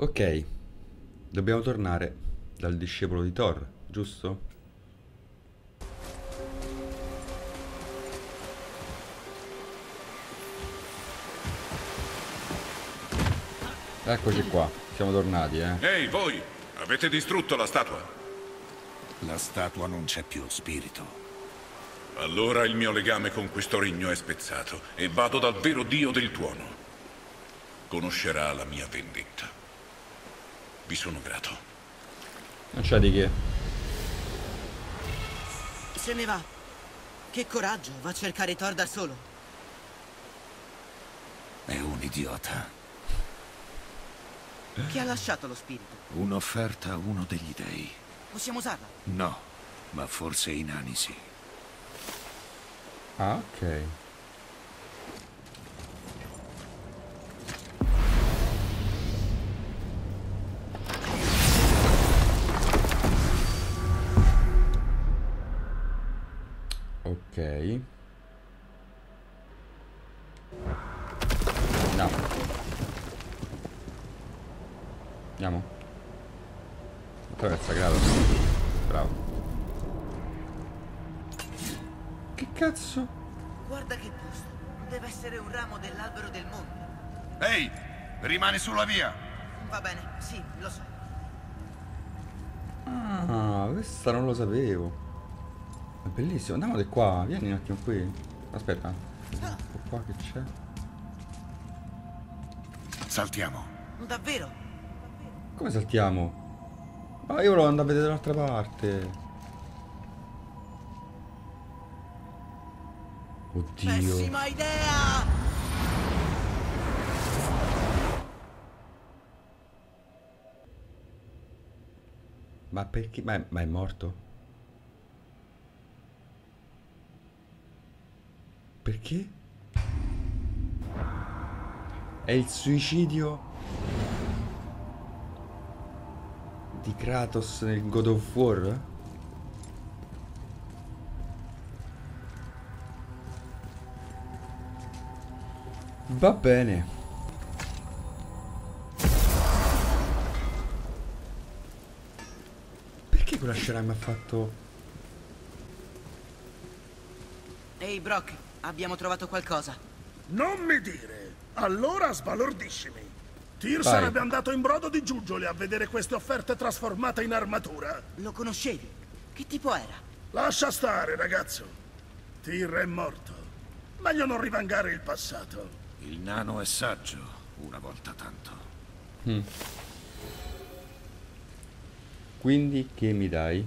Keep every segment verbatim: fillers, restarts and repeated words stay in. Ok, dobbiamo tornare dal discepolo di Thor, giusto? Eccoci qua, siamo tornati, eh. Ehi, voi! Avete distrutto la statua! La statua non c'è più, spirito. Allora il mio legame con questo regno è spezzato e vado dal vero dio del tuono. Conoscerà la mia vendetta. Vi sono grato. Non c'è di che. Se ne va. Che coraggio, va a cercare Thor da solo. È un idiota. Chi ha lasciato lo spirito? Un'offerta a uno degli dei. Possiamo usarla? No, ma forse i nani sì. Ah, ok. Ok. No. Andiamo. Attraversa, Kratos. Bravo. Che cazzo? Guarda che posto. Deve essere un ramo dell'albero del mondo. Ehi, rimani sulla via. Va bene, sì, lo so. Ah, questa non lo sapevo. È bellissimo, andiamo di qua, vieni un attimo qui. Aspetta. Qua che c'è? Saltiamo. Davvero? Come saltiamo? Ma io volevo andare a vedere dall'altra parte. Oddio. Pessima idea! Ma perché? Ma è, ma è morto? Perché? È il suicidio di Kratos nel God of War? Va bene. Perché quella scena mi ha fatto? Ehi, Brok. Abbiamo trovato qualcosa. Non mi dire. Allora sbalordiscimi. Tyr Vai. sarebbe andato in brodo di giuggioli a vedere queste offerte trasformate in armatura. Lo conoscevi? Che tipo era? Lascia stare, ragazzo. Tyr è morto. Meglio non rivangare il passato. Il nano è saggio, una volta tanto. Mm. Quindi che mi dai?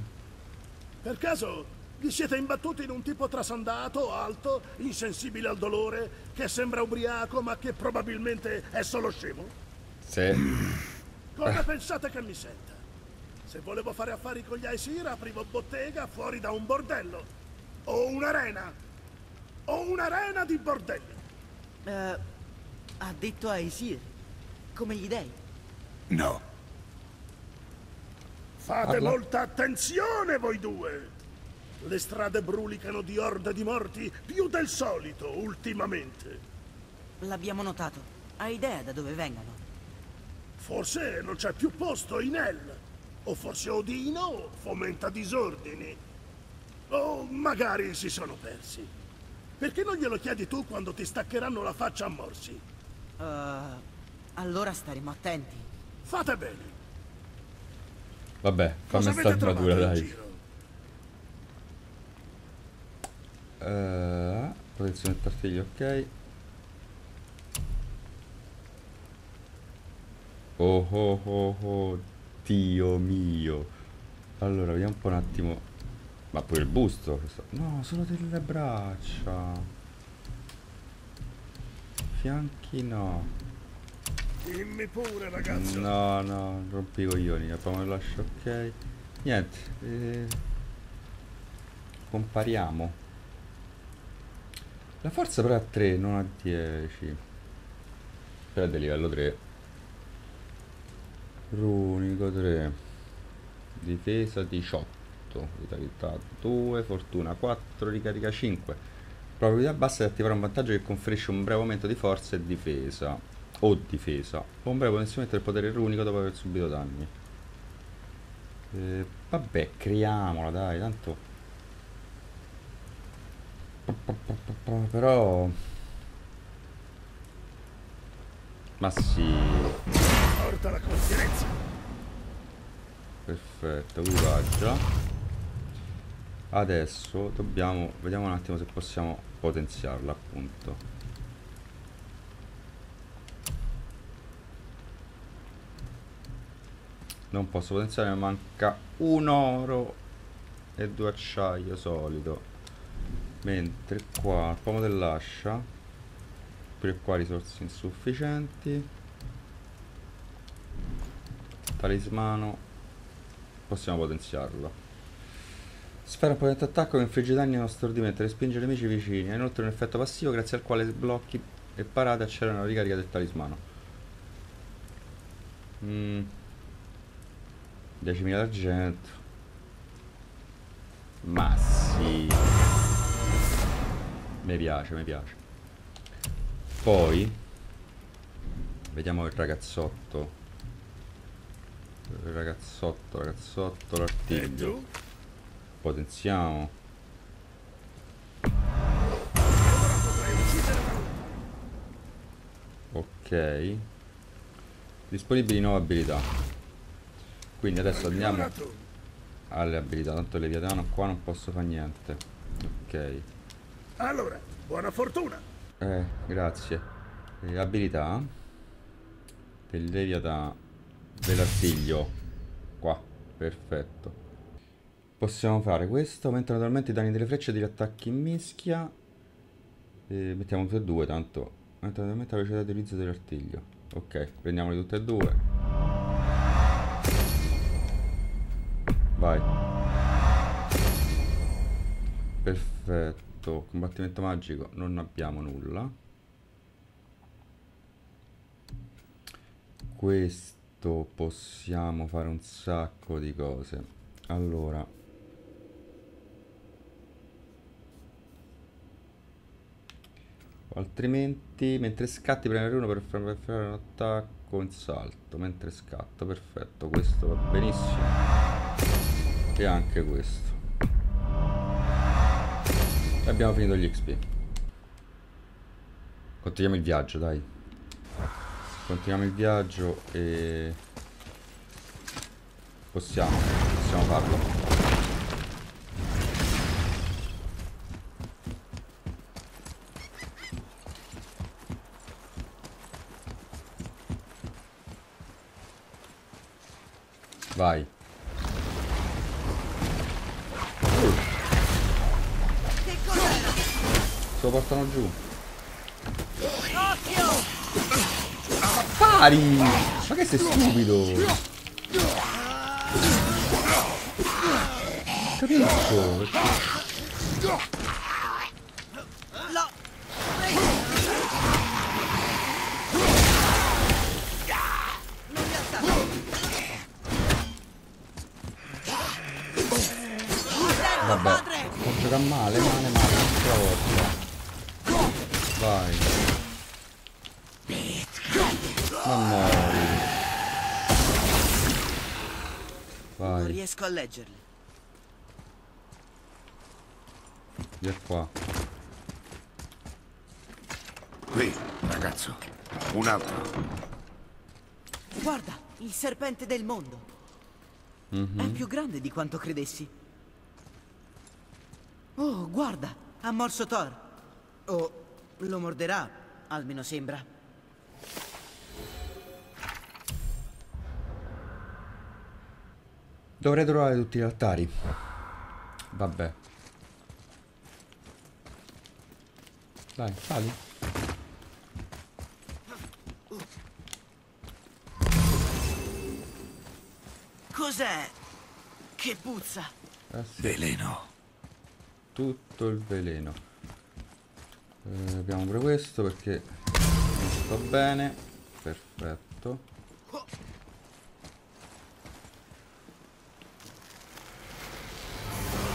Per caso... vi siete imbattuti in un tipo trasandato, alto, insensibile al dolore, che sembra ubriaco ma che probabilmente è solo scemo? Sì. Come pensate che mi senta? Se volevo fare affari con gli Aesir, aprivo bottega fuori da un bordello. O un'arena. O un'arena di bordello. Uh, ha detto Aesir? Come gli dei? No. Fate Parla. molta attenzione voi due! Le strade brulicano di orde di morti più del solito ultimamente. L'abbiamo notato. Hai idea da dove vengano? Forse non c'è più posto in Elle. O forse Odino fomenta disordini. O magari si sono persi. Perché non glielo chiedi tu quando ti staccheranno la faccia a morsi? Uh, allora staremo attenti. Fate bene. Vabbè, fammi sta armatura, dai. Uh, protezione del tartiglio, ok. Oh oh oh oh, Dio mio. Allora, vediamo un po' un attimo. Ma pure il busto questo. No, solo delle braccia. Fianchi no. Dimmi pure, ragazzo. No, no, rompi i coglioni. Poi lascio, ok. Niente, eh, compariamo. La forza però è a tre, non a dieci. Però è del livello tre. Runico tre. Difesa diciotto. Vitalità due. Fortuna quattro. Ricarica cinque. Probabilità bassa di attivare un vantaggio che conferisce un breve aumento di forza e difesa. o difesa. Ombra può mettere il potere runico dopo aver subito danni. Eh, vabbè, creiamola, dai, tanto. Però... ma sì. Porta la conferenza. Perfetto, equipaggia. Adesso dobbiamo... vediamo un attimo se possiamo potenziarla, appunto. Non posso potenziare, mi manca un oro e due acciaio solido. Mentre qua il pomo dell'ascia, pure qua risorse insufficienti. Talismano, possiamo potenziarlo. Sfera potente attacco che infligge danni allo stordimento, respinge i nemici vicini. Ha inoltre un effetto passivo grazie al quale blocchi e parate accelerano la ricarica del talismano. mm. diecimila d'argento. Ma sì, mi piace, mi piace. Poi vediamo il ragazzotto. Il ragazzotto, ragazzotto, l'artiglio. Potenziamo. Ok. Disponibili nuove abilità. Quindi adesso andiamo alle abilità, tanto Leviathan qua non posso fare niente. Ok. Allora, buona fortuna! Eh, grazie. E abilità del Leviathan, dell'artiglio. Qua, perfetto. Possiamo fare questo, aumenta naturalmente i danni delle frecce e degli attacchi in mischia. E mettiamo tutte e due, tanto. Aumenta naturalmente la velocità di utilizzo dell'artiglio. Ok, prendiamoli tutte e due. Vai. Perfetto. Combattimento magico non abbiamo nulla. Questo possiamo fare un sacco di cose. Allora, altrimenti mentre scatti premere uno per fare un attacco in salto. Mentre scatto, perfetto. Questo va benissimo. E anche questo. E abbiamo finito gli X P. Continuiamo il viaggio, dai. Continuiamo il viaggio e... Possiamo, possiamo farlo. Vai. Lo portano giù. Pari! Ma che sei stupido! Capisco! Vabbè, sto giocando male, male, male, un'altra volta. Vai. Ma muori. Vai. Non riesco a leggerli. Via qua. Qui, ragazzo. Un altro. Guarda, il serpente del mondo. Mm-hmm. È più grande di quanto credessi. Oh, guarda. Ha morso Thor. Oh. Lo morderà, almeno sembra. Dovrei trovare tutti gli altari. Vabbè. Dai, sali. Cos'è? Che puzza? Eh sì. Veleno. Tutto il veleno. Eh, abbiamo pure questo perché va bene. Perfetto.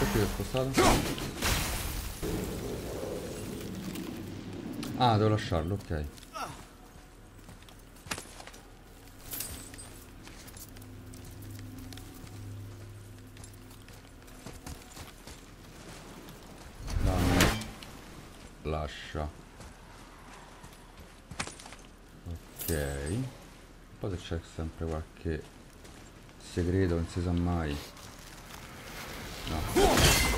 Perché l'ho spostato? Ah, devo lasciarlo, ok. l'ascia. Ok, poi c'è sempre qualche segreto, non si sa mai. No.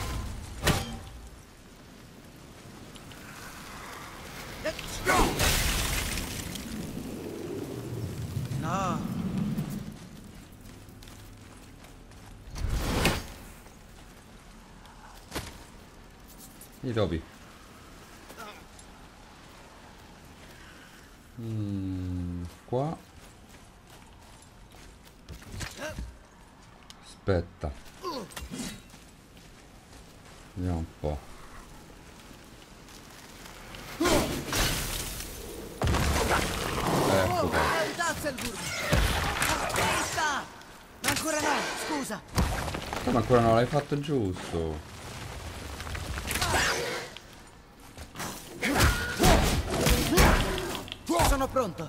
I topi. Mm, qua. Aspetta. Vediamo un po'. Ecco qua. Ma ancora no, scusa. Ma ancora no, l'hai fatto giusto. Sono pronto.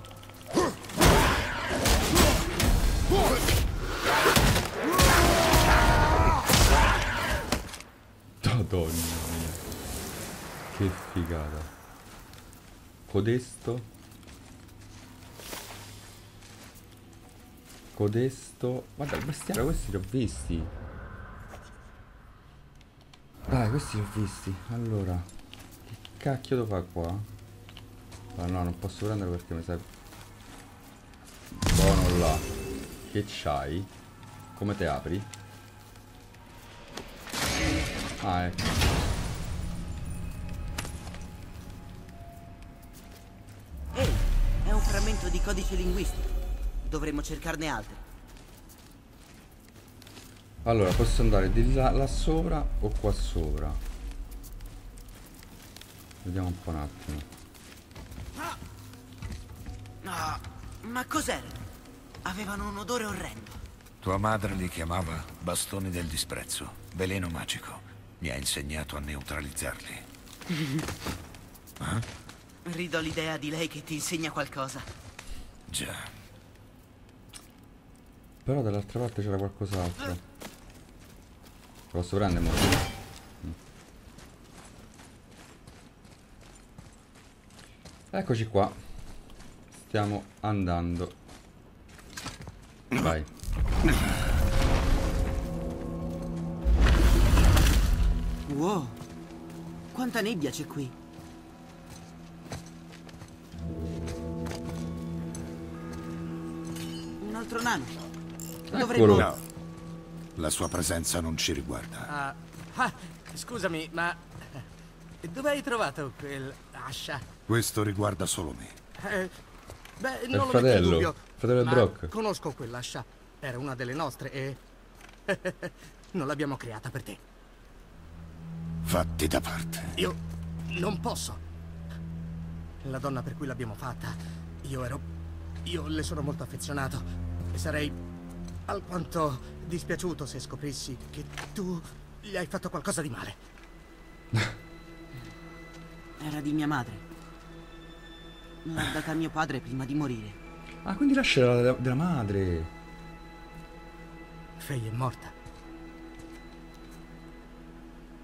Madonna mia, che figata. Codesto Codesto guarda il bestiario, questi li ho visti. Dai, questi li ho visti. Allora, che cacchio devo fare qua? Ah no, non posso prendere perché mi serve. Buono là. Che c'hai? Come te apri? Ah ecco. Ehi, è un frammento di codice linguistico. Dovremmo cercarne altri. Allora, posso andare di là, là sopra o qua sopra? Vediamo un po' un attimo. No, ma cos'era? Avevano un odore orrendo. Tua madre li chiamava bastoni del disprezzo, veleno magico. Mi ha insegnato a neutralizzarli. Eh? Rido l'idea di lei che ti insegna qualcosa. Già. Però dall'altra parte c'era qualcos'altro. Posso prendere molto? Eccoci qua. Stiamo andando. Vai. Wow, quanta nebbia c'è qui. Un altro nano. Dovremmo... No, la sua presenza non ci riguarda. Uh, ah, scusami, ma dove hai trovato quell'ascia? Questo riguarda solo me. Eh... Beh, non lo metto in dubbio, fratello Brok. Conosco quell'ascia. Era una delle nostre e... non l'abbiamo creata per te. Fatti da parte. Io non posso. La donna per cui l'abbiamo fatta, io ero... Io le sono molto affezionato. E sarei alquanto dispiaciuto se scoprissi che tu gli hai fatto qualcosa di male. Era di mia madre. L'ha data a mio padre prima di morire. Ah, quindi l'ascia della, della madre. Freya è morta.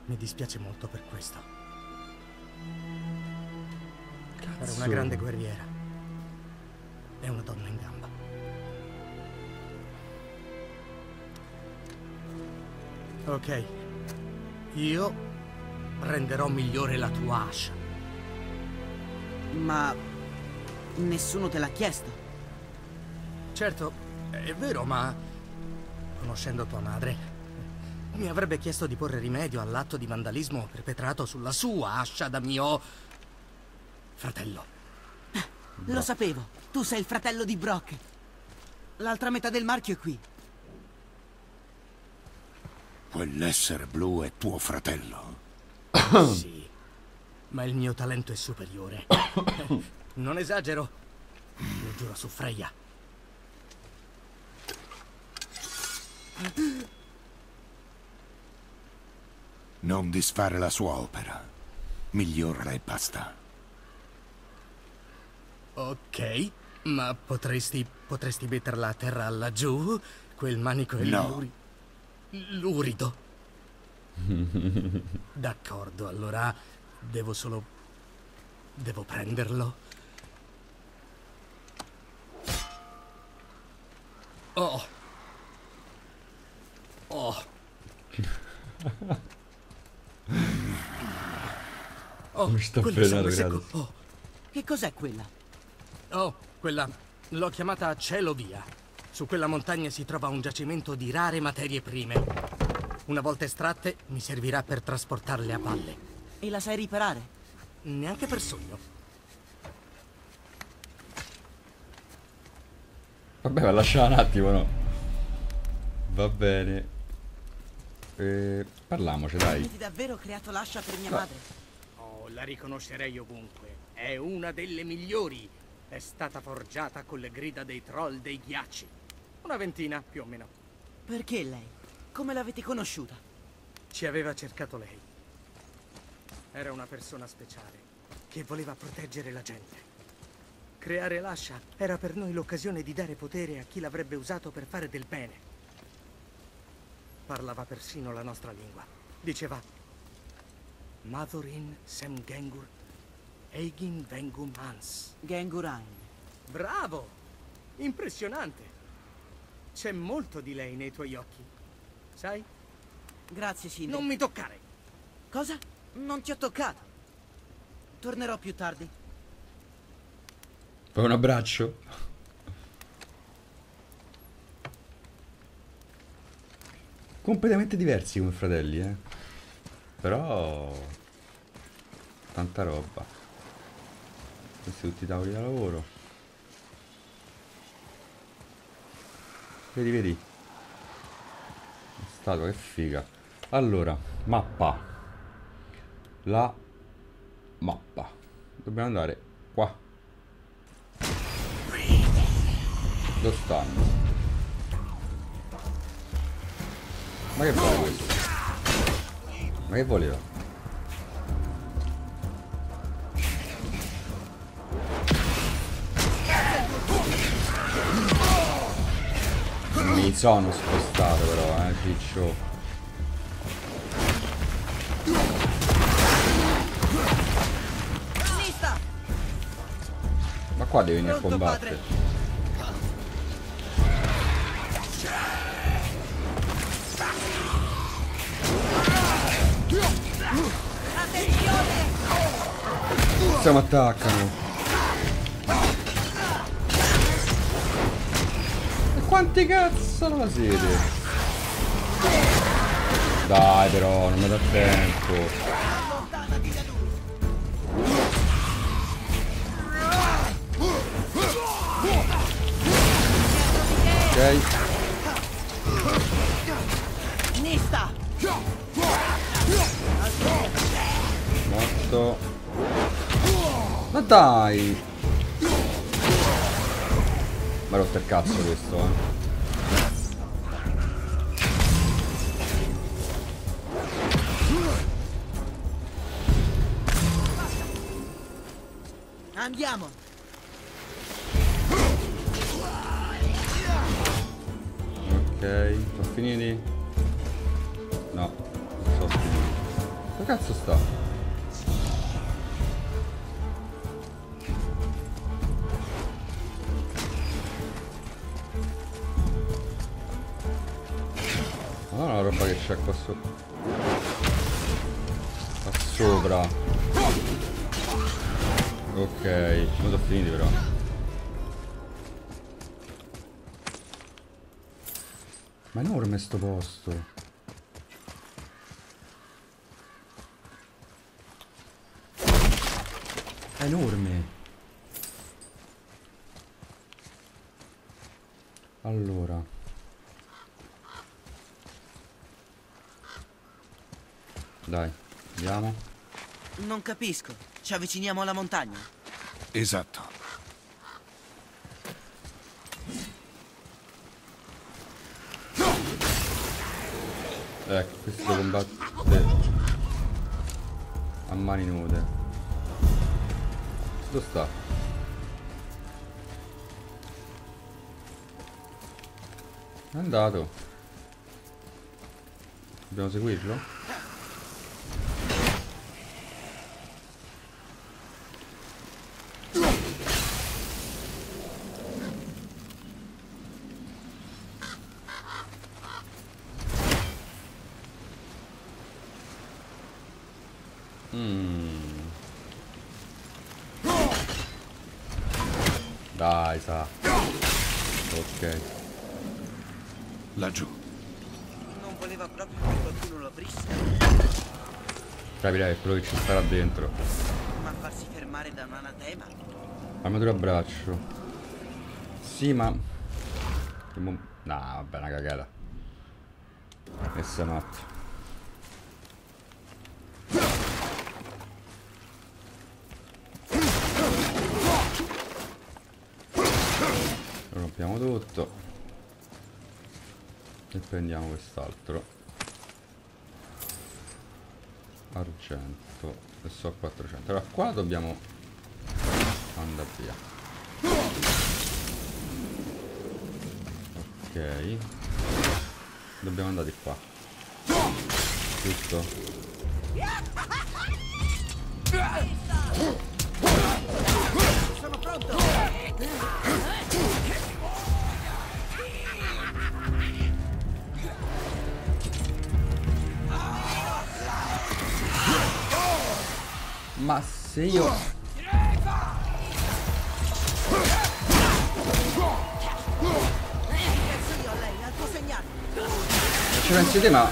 Mi dispiace molto per questo. Cazzo. Era una grande guerriera. È una donna in gamba. Ok. Io renderò migliore la tua ascia. Ma... nessuno te l'ha chiesto. Certo, è vero, ma conoscendo tua madre mi avrebbe chiesto di porre rimedio all'atto di vandalismo perpetrato sulla sua ascia da mio fratello. Lo sapevo, tu sei il fratello di Brok. L'altra metà del marchio è qui. Quell'essere blu è tuo fratello? Sì, ma il mio talento è superiore. Non esagero, lo giuro su Freya. Non disfare la sua opera. Migliorala e basta. Ok, ma potresti... potresti metterla a terra laggiù? Quel manico è luri... lurido. D'accordo, allora devo solo Devo prenderlo. Oh. Oh. Oh, mi sta pelando, ragazzi. Oh. Che cos'è quella? Oh, quella l'ho chiamata Cielovia. Su quella montagna si trova un giacimento di rare materie prime. Una volta estratte, mi servirà per trasportarle a valle. E la sai riparare? Neanche per sogno. Vabbè, ma lasciala un attimo, no? Va bene. Eh, parliamoci, dai. Avete davvero creato l'ascia per mia madre? Oh, la riconoscerei ovunque. È una delle migliori. È stata forgiata con le grida dei troll dei ghiacci. Una ventina, più o meno. Perché lei? Come l'avete conosciuta? Ci aveva cercato lei. Era una persona speciale, che voleva proteggere la gente. Creare l'ascia era per noi l'occasione di dare potere a chi l'avrebbe usato per fare del bene. Parlava persino la nostra lingua. Diceva: Mathurin sem Gengur, Egin Vengo mans. Gengurang. Bravo! Impressionante! C'è molto di lei nei tuoi occhi. Sai? Grazie, Sindri. Non mi toccare! Cosa? Non ti ho toccato. Tornerò più tardi. Fai un abbraccio. Completamente diversi come fratelli, eh. Però... tanta roba. Questi tutti i tavoli da lavoro. Vedi, vedi. Che figa. Allora, mappa. La mappa. Dobbiamo andare qua. Dove stanno? Ma che vuole questo? Ma che voleva? Mi sono spostato però, eh, ciccio. Ma qua devi venire a combattere. Stiamo attaccando. Quanti cazzo non la siete? Dai però, non mi dà tempo. Ok. Morto. Ma dai! Ma rotto il cazzo questo, eh. Andiamo. Ok, sono finiti? No, non sono finiti. Dove cazzo sta? Roba che c'è qua sopra, qua sopra. Ok, non sono finiti però. Ma è enorme sto posto. È enorme. Allora, dai, andiamo. Non capisco, ci avviciniamo alla montagna. Esatto. Ecco, questo combatte a mani nude. Dove sta? È andato. Dobbiamo seguirlo? sa. Ok. Laggiù. Non voleva proprio che qualcuno lo aprisse. Capirei quello che ci sarà dentro. Ma farsi fermare da un anatema? Armatura a braccio. Sì, ma... No, vabbè, una cagata. E sei matto. Rompiamo tutto e prendiamo quest'altro argento e so quattrocento. Allora qua dobbiamo andare via. Ok, dobbiamo andare di qua, giusto? Sono pronto. Ma se io... Ci pensi te, ma...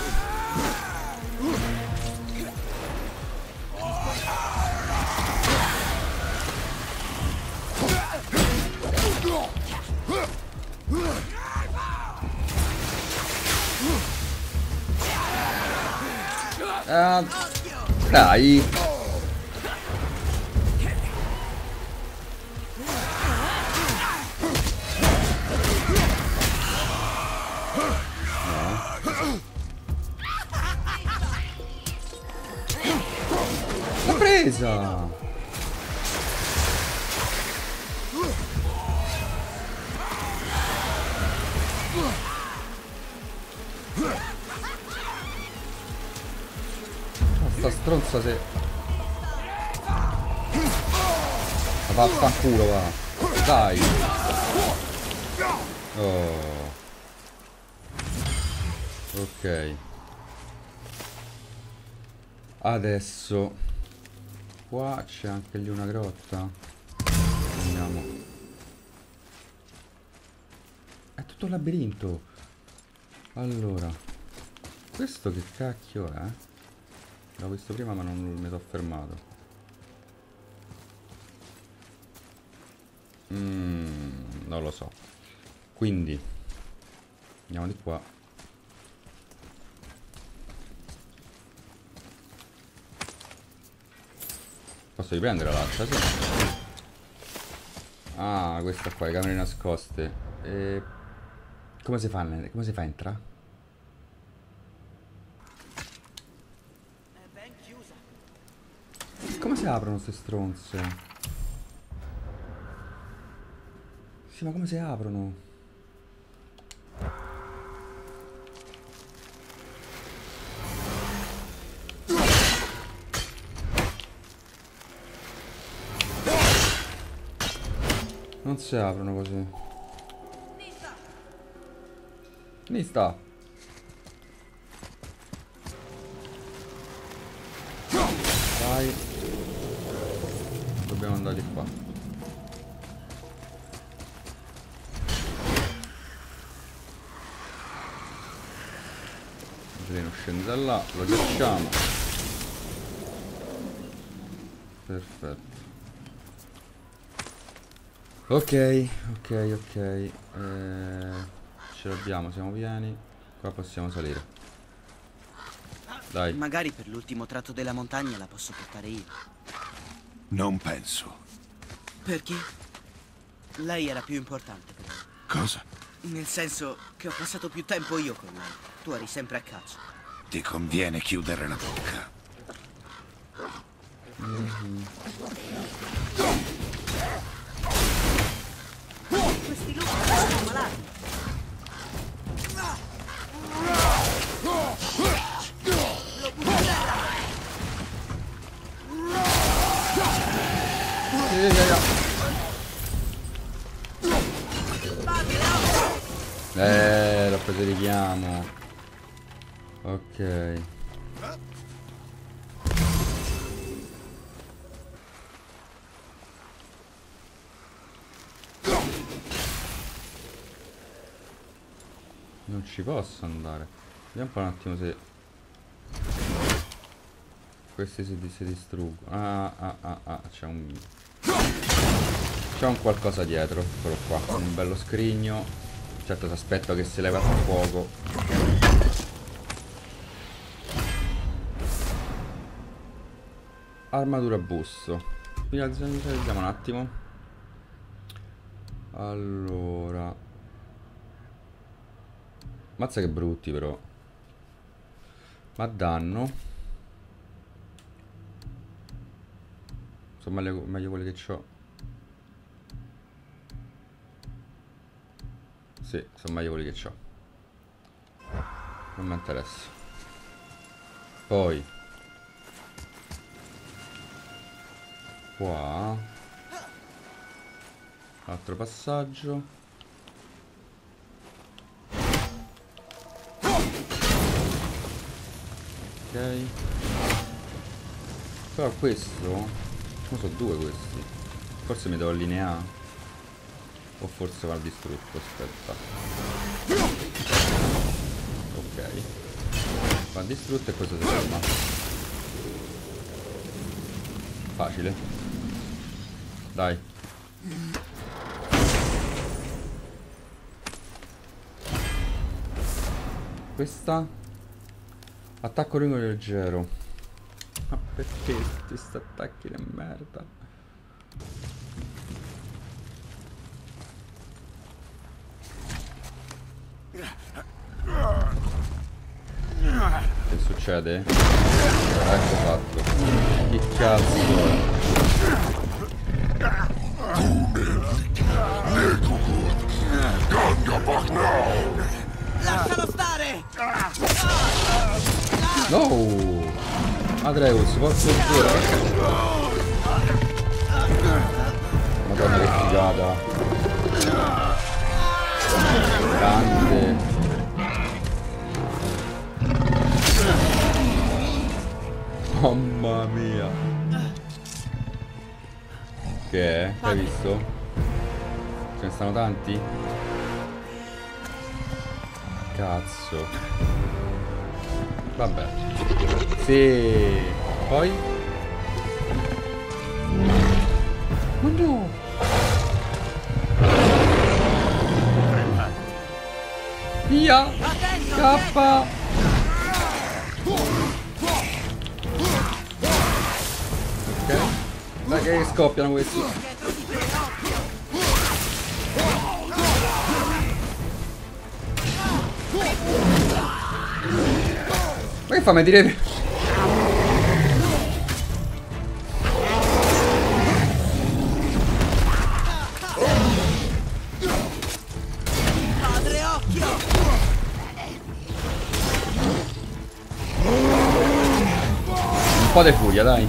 Ah, dai! Presa. Sta stronza se... Ma vaffanculo va. Dai. Oh. Ok. Adesso... Qua c'è anche lì una grotta. Andiamo. È tutto un labirinto. Allora, questo che cacchio è? L'ho visto prima ma non mi sono fermato. Mm, non lo so. Quindi andiamo di qua. Posso riprendere la laccia? Sì. Ah, questa qua, le camere nascoste. E... Come si fa? Come si fa a entrare? È ben chiusa. Come si aprono queste stronze? Sì, ma come si aprono? Non si aprono così. Lì sta. Dai. Dobbiamo andare di qua. Almeno scende da là. Lo lasciamo. Perfetto. Ok, ok, ok. Eh, ce l'abbiamo, siamo pieni. Qua possiamo salire. Dai. Magari per l'ultimo tratto della montagna la posso portare io. Non penso. Perché? Lei era più importante per me. Cosa? Nel senso che ho passato più tempo io con lei. Tu eri sempre a caccia. Ti conviene chiudere la bocca. Mm-hmm. Questi lupi sono malati. Lo butterà. Eh, lo preserviamo. Ok. Non ci posso andare. Vediamo un po' un attimo se questi si, si distruggono. Ah ah ah ah, c'è un C'è un qualcosa dietro. Eccolo qua, un bello scrigno. Certo si aspetta che si leva il fuoco. Armatura busso. Vediamo un attimo. Allora, mazza che brutti però. Ma danno. Insomma meglio, meglio quelli che c'ho. Sì, sono meglio quelli che c'ho. Non mi interessa. Poi qua altro passaggio. Ok. Però questo, non so, due questi. Forse mi devo allineare. O forse va distrutto, aspetta. Ok, va distrutto e questo si ferma. Facile. Dai. Questa. Attacco lungo e leggero. Ma perché questi attacchi di merda? Che succede? Ecco fatto. Che cazzo Lascialo stare! No! Atreus, posso ancora? Madonna che figata! Grande! Mamma mia. Che è? Hai visto? Ce ne stanno tanti? Cazzo. Vabbè. Sì. Poi? Oh no. Via. Scappa. Dai che scoppiano questi. Ma che fa? Mi dire. Padre occhio. Un po' di furia, dai.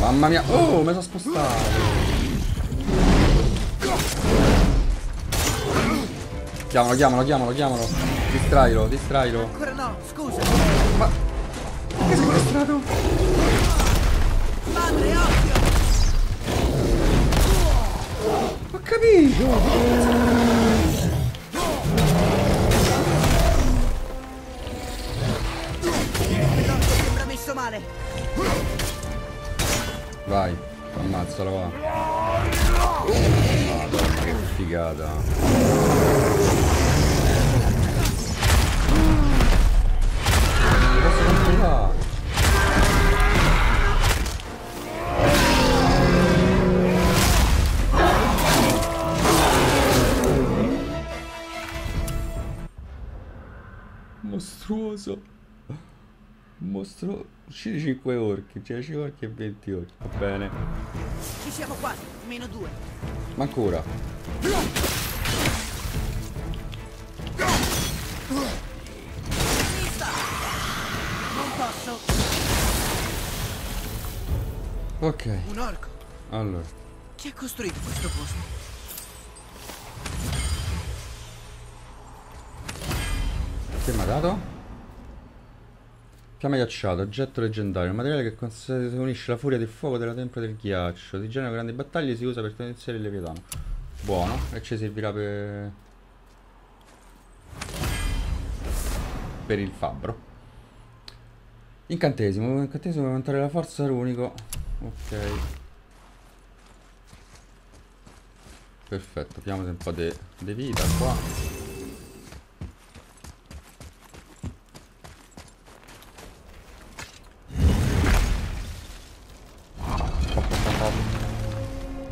Mamma mia, oh, mi sono spostato. Chiamalo, chiamalo, chiamalo, chiamalo. Distrailo, distrailo. Ancora no, scusa. Ma che sei distrato? Padre, occhio. Ho capito. Non ti sembra messo male. Vai, ammazzalo va. Madonna che figata. Posso controllare? Mostruoso. Mostro uscire cinque orchi, cioè cinque orchi e venti orchi, va bene. Ci siamo quasi, meno due. Ma ancora. Non posso. Ok. Un orco. Allora. Chi ha costruito questo posto? Che mi ha dato? Fiamma ghiacciata, oggetto leggendario, un materiale che unisce la furia del fuoco della tempra del ghiaccio. Di genere grandi battaglie, si usa per potenziare il Leviathan. Buono, e ci servirà per... per il fabbro. Incantesimo, incantesimo per aumentare la forza runico. Ok, perfetto, diamo un po' di vita qua.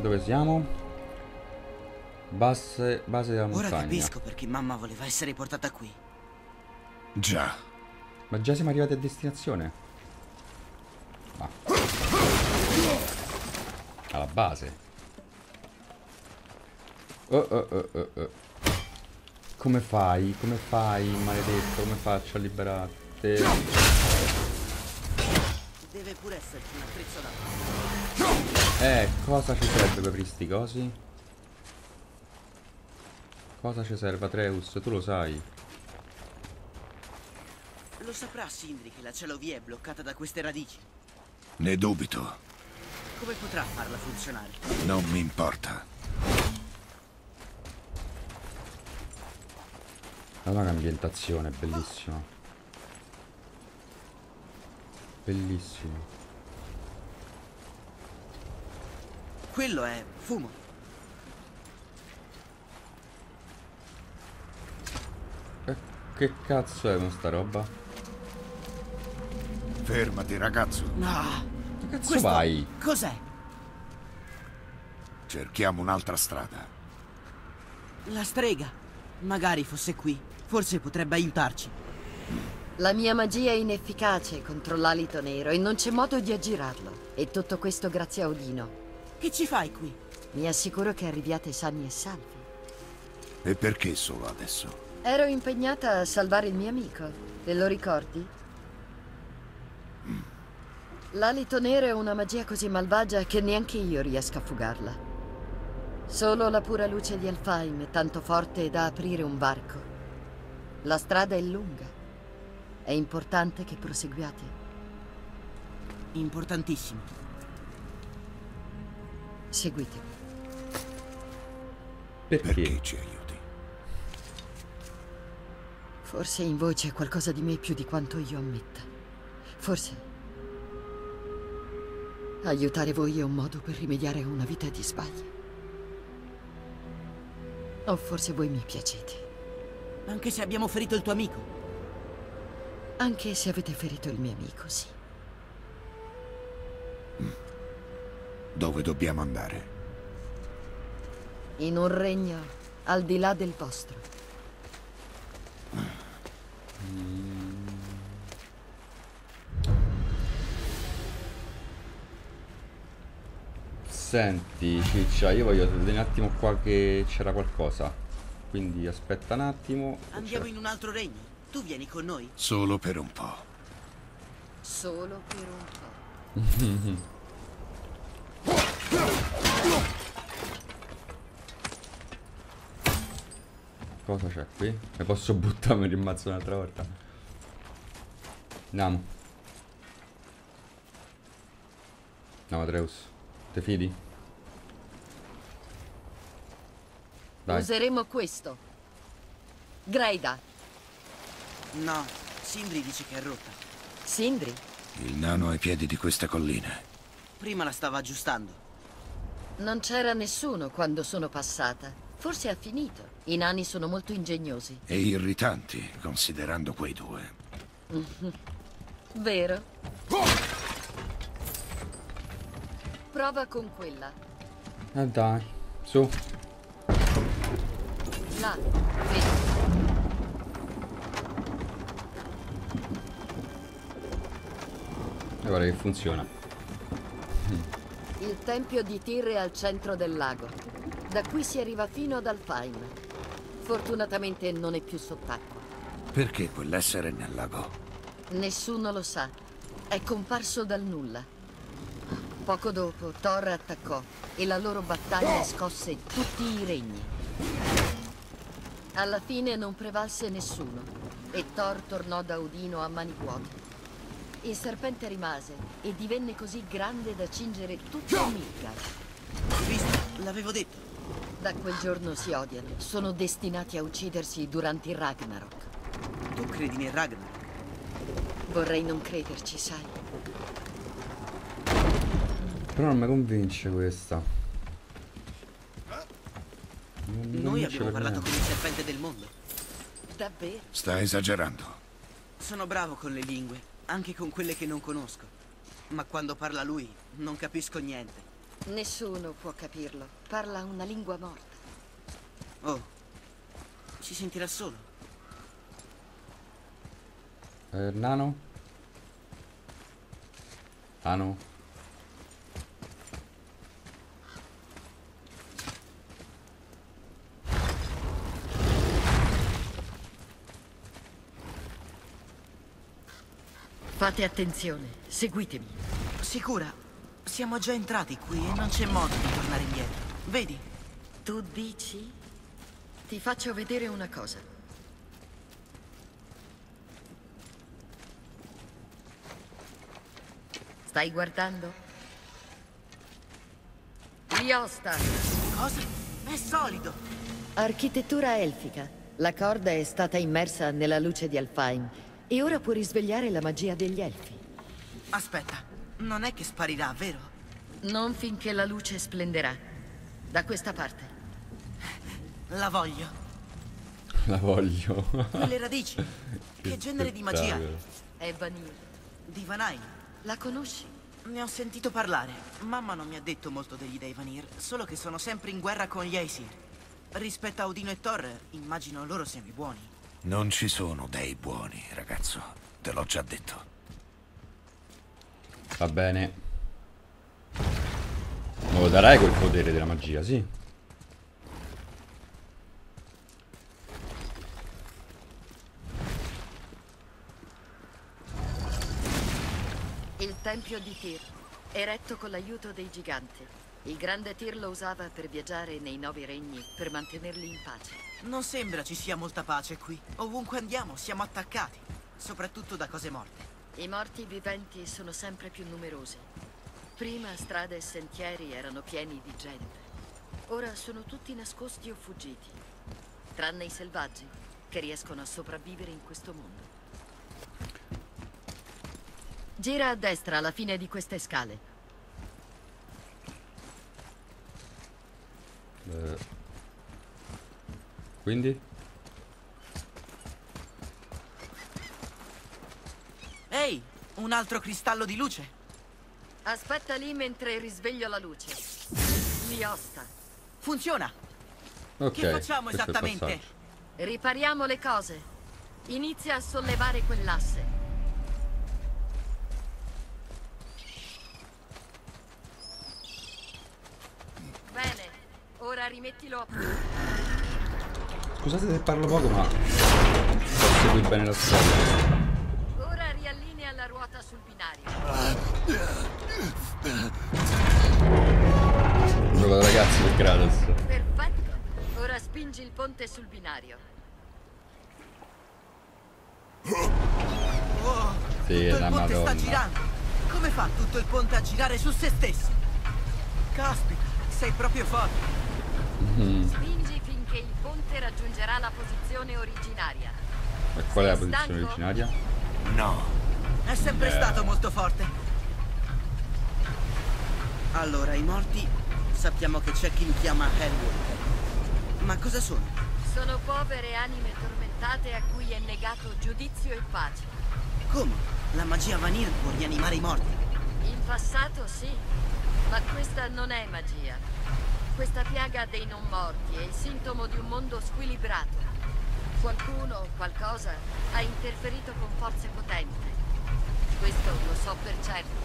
Dove siamo? Base, base della montagna. Ora capisco perché mamma voleva essere portata qui. Già. Ma già siamo arrivati a destinazione. Ah. Alla base. Oh, oh, oh, oh, oh. Come fai? Come fai, maledetto? Come faccio a liberarti? Deve pure esserci un attrezzo da... Eh, cosa ci serve per questi cosi? Cosa ci serve, Atreus? Tu lo sai. Lo saprà Sindri che la Cielovia è bloccata da queste radici? Ne dubito. Come potrà farla funzionare? Non mi importa. Allora che ambientazione, bellissima. Bellissima. Quello è fumo. Eh, che cazzo è con sta roba? Fermati, ragazzo. No. Che cazzo questo vai? Cos'è? Cerchiamo un'altra strada. La strega. Magari fosse qui. Forse potrebbe aiutarci. La mia magia è inefficace contro l'alito nero e non c'è modo di aggirarlo. E tutto questo grazie a Odino. Che ci fai qui? Mi assicuro che arriviate sani e salvi. E perché solo adesso? Ero impegnata a salvare il mio amico. Te lo ricordi? Mm. L'alito nero è una magia così malvagia che neanche io riesco a fugarla. Solo la pura luce di Alfheim è tanto forte da aprire un varco. La strada è lunga. È importante che proseguiate. Importantissimo. Seguitemi. Perché? Perché ci aiuti? Forse in voi c'è qualcosa di me più di quanto io ammetta. Forse aiutare voi è un modo per rimediare a una vita di sbagli. O forse voi mi piacete. Anche se abbiamo ferito il tuo amico. Anche se avete ferito il mio amico, sì. Mm. Dove dobbiamo andare? In un regno al di là del vostro. Mm. Senti, ciccia, io voglio vedere un attimo qua che c'era qualcosa. Quindi aspetta un attimo. Andiamo in un altro regno. Tu vieni con noi? Solo per un po'. Solo per un po'. Cosa c'è qui? Ne posso buttarmi in mazzo un'altra volta? Andiamo. No, Atreus, te fidi? Dai. Useremo questo. Greida. No, Sindri dice che è rotta. Sindri? Il nano ai piedi di questa collina. Prima la stava aggiustando. Non c'era nessuno quando sono passata. Forse ha finito. I nani sono molto ingegnosi. E irritanti, considerando quei due. Vero. Prova con quella. Ah dai, su. Là, vedi. E guarda che funziona. Il tempio di Tyr è al centro del lago. Da qui si arriva fino ad Alfheim. Fortunatamente non è più sott'acqua. Perché quell'essere nel lago? Nessuno lo sa. È comparso dal nulla. Poco dopo Thor attaccò e la loro battaglia scosse tutti i regni. Alla fine non prevalse nessuno. e Thor tornò da Odino a mani vuote. Il serpente rimase e divenne così grande da cingere tutto Midgard. Hai visto? L'avevo detto. Da quel giorno si odiano. Sono destinati a uccidersi durante il Ragnarok. Tu credi nel Ragnarok? Vorrei non crederci, sai. Però non mi convince questa. Non Noi abbiamo parlato con il serpente del mondo. Davvero? Sta esagerando. Sono bravo con le lingue, anche con quelle che non conosco. Ma quando parla lui, non capisco niente. Nessuno può capirlo. Parla una lingua morta. Oh, ci sentirà solo. Eh, nano? Nano? Fate attenzione, seguitemi. Sicura, siamo già entrati qui e non c'è modo di tornare indietro. Vedi? Tu dici? Ti faccio vedere una cosa. Stai guardando? Iosta! Cosa? È solido! Architettura elfica. La corda è stata immersa nella luce di Alfheim e ora può risvegliare la magia degli elfi. Aspetta, non è che sparirà, vero? Non finché la luce splenderà. Da questa parte. La voglio. La voglio. Le radici. Che, che genere di magia? È Vanir. Di Vanaheim. La conosci? Ne ho sentito parlare. Mamma non mi ha detto molto degli dei Vanir, solo che sono sempre in guerra con gli Aesir. Rispetto a Odino e Thor, immagino loro semi buoni. Non ci sono dei buoni, ragazzo. Te l'ho già detto. Va bene. Me lo darai quel potere della magia, sì. Il Tempio di Tyr, eretto con l'aiuto dei giganti. Il grande Tyr lo usava per viaggiare nei nove regni, per mantenerli in pace. Non sembra ci sia molta pace qui. Ovunque andiamo siamo attaccati, soprattutto da cose morte. I morti viventi sono sempre più numerosi. Prima strade e sentieri erano pieni di gente. Ora sono tutti nascosti o fuggiti, tranne i selvaggi, che riescono a sopravvivere in questo mondo. Gira a destra alla fine di queste scale. Eh. Quindi? Ehi, un altro cristallo di luce. Aspetta lì mentre risveglio la luce. Liosta. Funziona. Ok. Che facciamo esattamente? Ripariamo le cose. Inizia a sollevare quell'asse. Ora rimettilo a posto. Scusate se parlo poco, ma non segui bene la strada. Ora riallinea la ruota sul binario. Gioco ragazzi del Kratos. Perfetto. Ora spingi il ponte sul binario. Wow, sì, tutto il ponte sta girando. Come fa tutto il ponte a girare su se stesso? Caspita, sei proprio forte. Mm. Spingi finché il ponte raggiungerà la posizione originaria. E qual è la posizione originaria? No. È sempre yeah. stato molto forte. Allora, i morti sappiamo che c'è chi li chiama Hellwalker. Ma cosa sono? Sono povere anime tormentate a cui è negato giudizio e pace. Come? La magia Vanir può rianimare i morti? In passato sì, ma questa non è magia. Questa piaga dei non morti è il sintomo di un mondo squilibrato. Qualcuno o qualcosa ha interferito con forze potenti. Questo lo so per certo.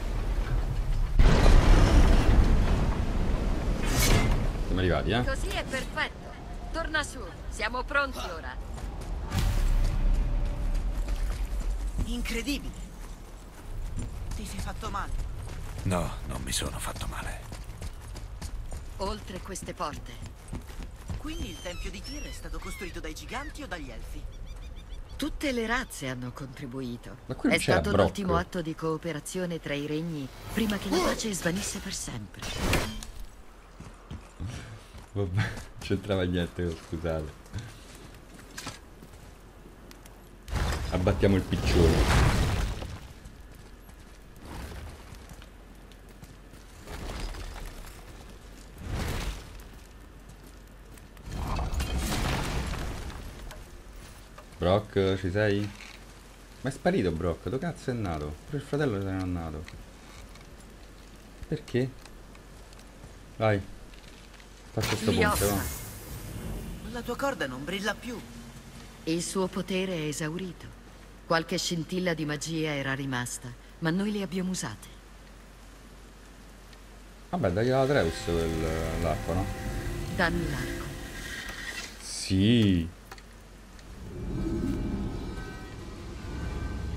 Siamo arrivati, eh? Così è perfetto. Torna su, siamo pronti ora. Incredibile. Ti sei fatto male? No, non mi sono fatto male. Oltre queste porte. Quindi il Tempio di Tyr è stato costruito dai giganti o dagli elfi? Tutte le razze hanno contribuito. È stato l'ultimo atto di cooperazione tra i regni prima che la pace svanisse per sempre. Vabbè, c'entrava niente, scusate. Abbattiamo il piccione. Brok, ci sei? Ma è sparito Brok, dove cazzo è nato? Pure il fratello se n'è andato. Perché? Vai. Faccio sto ponte, va. La tua corda non brilla più. Il suo potere è esaurito. Qualche scintilla di magia era rimasta, ma noi le abbiamo usate. Vabbè, dai a Atreus l'arco, no? Dammi l'arco. Sì.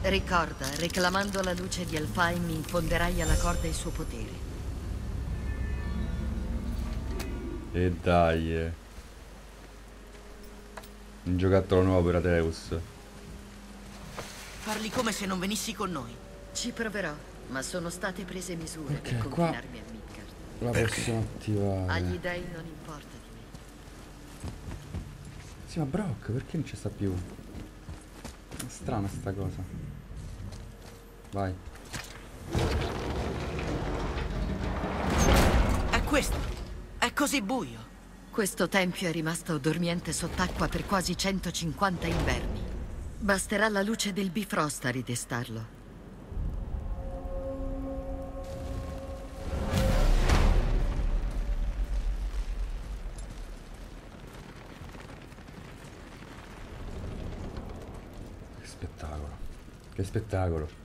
Ricorda, reclamando la luce di Alfheim infonderai alla corda il suo potere. E dai, eh. Un giocattolo nuovo per Atreus. Parli come se non venissi con noi. Ci proverò, ma sono state prese misure okay, per confinarmi qua... a Midgard. La possiamo attivare. Agli dei non importa di me. Sì, ma Brok, perché non ci sta più? È strana sta cosa. Vai. È questo. È così buio. Questo tempio è rimasto dormiente sott'acqua per quasi centocinquanta inverni. Basterà la luce del Bifrost a ridestarlo. Che spettacolo. Che spettacolo.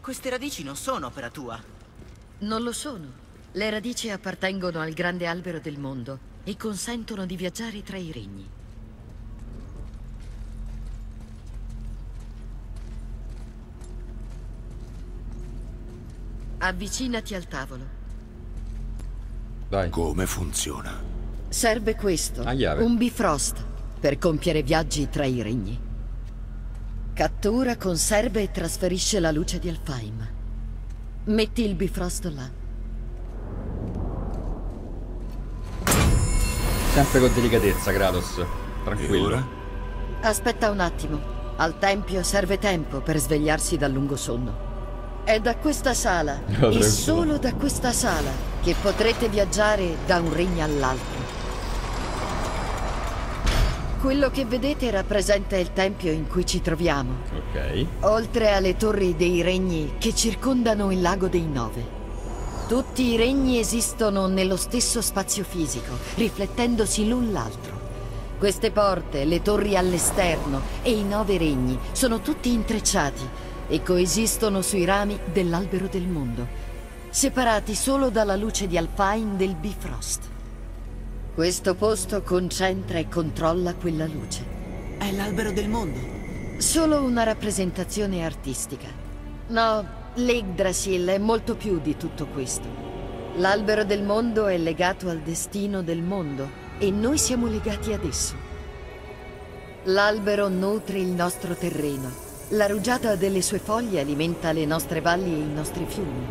Queste radici non sono opera tua. Non lo sono. Le radici appartengono al grande albero del mondo e consentono di viaggiare tra i regni. Avvicinati al tavolo. Dai. Come funziona? Serve questo, un Bifrost, per compiere viaggi tra i regni. Cattura, conserva e trasferisce la luce di Alfheim. Metti il Bifrost là. Sempre con delicatezza, Kratos. Tranquillo. Aspetta un attimo. Al tempio serve tempo per svegliarsi dal lungo sonno. È da questa sala, no, e solo da questa sala, che potrete viaggiare da un regno all'altro. Quello che vedete rappresenta il tempio in cui ci troviamo. Ok. Oltre alle torri dei regni che circondano il lago dei Nove. Tutti i regni esistono nello stesso spazio fisico, riflettendosi l'un l'altro. Queste porte, le torri all'esterno e i nove regni sono tutti intrecciati e coesistono sui rami dell'albero del mondo, separati solo dalla luce di Alfheim del Bifrost. Questo posto concentra e controlla quella luce. È l'albero del mondo. Solo una rappresentazione artistica. No, l'Yggdrasil è molto più di tutto questo. L'albero del mondo è legato al destino del mondo e noi siamo legati ad esso. L'albero nutre il nostro terreno. La rugiada delle sue foglie alimenta le nostre valli e i nostri fiumi.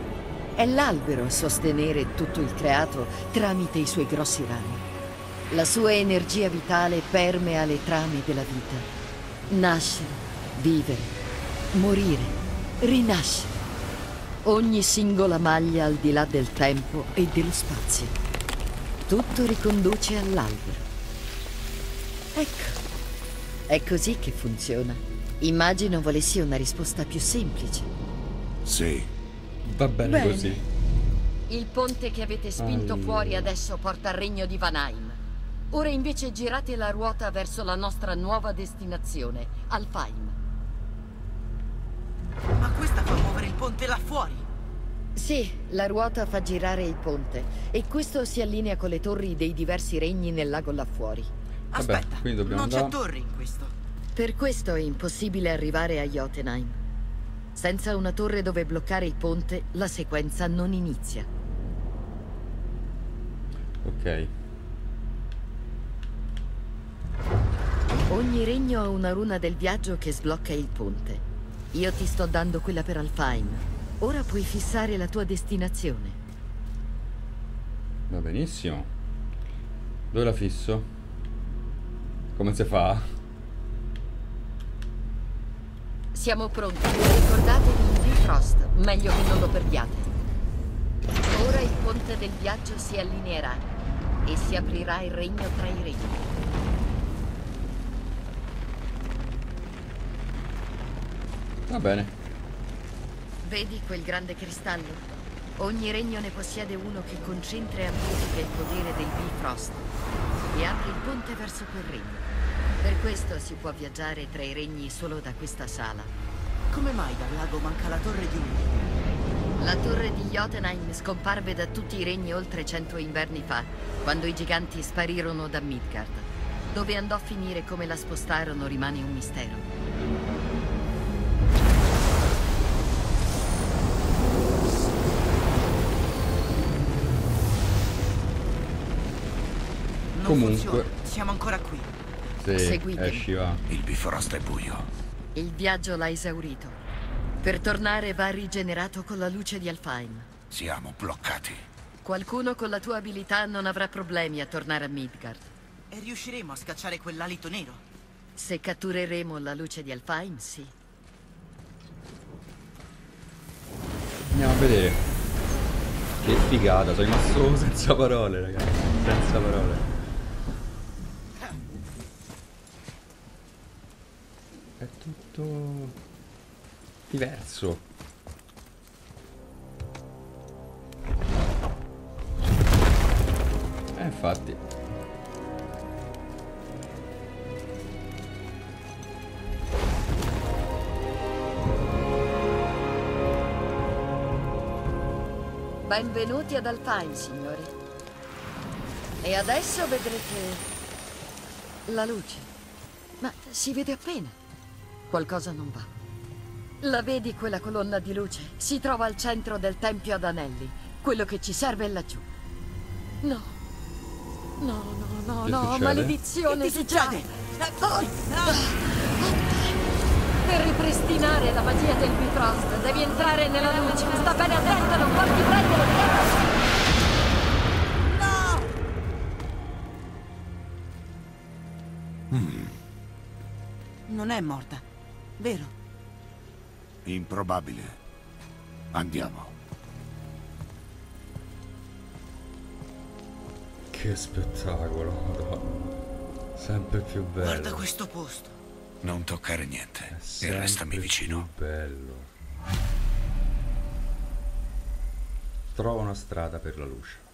È l'albero a sostenere tutto il creato tramite i suoi grossi rami. La sua energia vitale permea le trame della vita. Nascere, vivere, morire, rinascere. Ogni singola maglia al di là del tempo e dello spazio. Tutto riconduce all'albero. Ecco, è così che funziona. Immagino volessi una risposta più semplice. Sì, va bene, bene. Così. Il ponte che avete spinto Ai... fuori adesso porta al regno di Vanaheim. Ora invece girate la ruota verso la nostra nuova destinazione, Alfheim. Ma questa fa muovere il ponte là fuori? Sì, la ruota fa girare il ponte e questo si allinea con le torri dei diversi regni nel lago là fuori. Aspetta, Aspetta non c'è torri in questo. Per questo è impossibile arrivare a Jötunheim. Senza una torre dove bloccare il ponte, la sequenza non inizia. Ok. Ogni regno ha una runa del viaggio che sblocca il ponte. Io ti sto dando quella per Alfheim. Ora puoi fissare la tua destinazione. Va benissimo. Dove la fisso? Come si fa? Siamo pronti. Ricordatevi il Bifrost, meglio che non lo perdiate. Ora il ponte del viaggio si allineerà e si aprirà il regno tra i regni. Va bene. Vedi quel grande cristallo? Ogni regno ne possiede uno che concentra e amplifica il potere del Bifrost e apre il ponte verso quel regno. Per questo si può viaggiare tra i regni solo da questa sala. Come mai dal lago manca la torre di Udine? La torre di Jötunheim scomparve da tutti i regni oltre cento inverni fa, quando i giganti sparirono da Midgard. Dove andò a finire e come la spostarono rimane un mistero. Comunque funziona. Siamo ancora qui. Sì, seguitemi. Esci, va. Il Bifrost è buio. Il viaggio l'ha esaurito. Per tornare va rigenerato con la luce di Alfheim. Siamo bloccati. Qualcuno con la tua abilità non avrà problemi a tornare a Midgard. E riusciremo a scacciare quell'alito nero? Se cattureremo la luce di Alfheim, sì. Andiamo a vedere. Che figata, sono rimasto senza parole, ragazzi. Senza parole. È tutto diverso. E eh, infatti. Benvenuti ad Alfheim, signori. E adesso vedrete la luce. Ma si vede appena. Qualcosa non va. La vedi quella colonna di luce? Si trova al centro del Tempio ad Anelli. Quello che ci serve è laggiù. No. No, no, no, che no. Succede? Maledizione. Che succede? Oh, oh, oh. Per ripristinare la magia del Bifrost devi entrare nella luce. Sta bene attento, non farti prendere. No! Mm. Non è morta. Vero? Improbabile. Andiamo. Che spettacolo, madonna. Sempre più bello. Guarda questo posto. Non toccare niente e restami vicino. Bello. Trova una strada per la luce.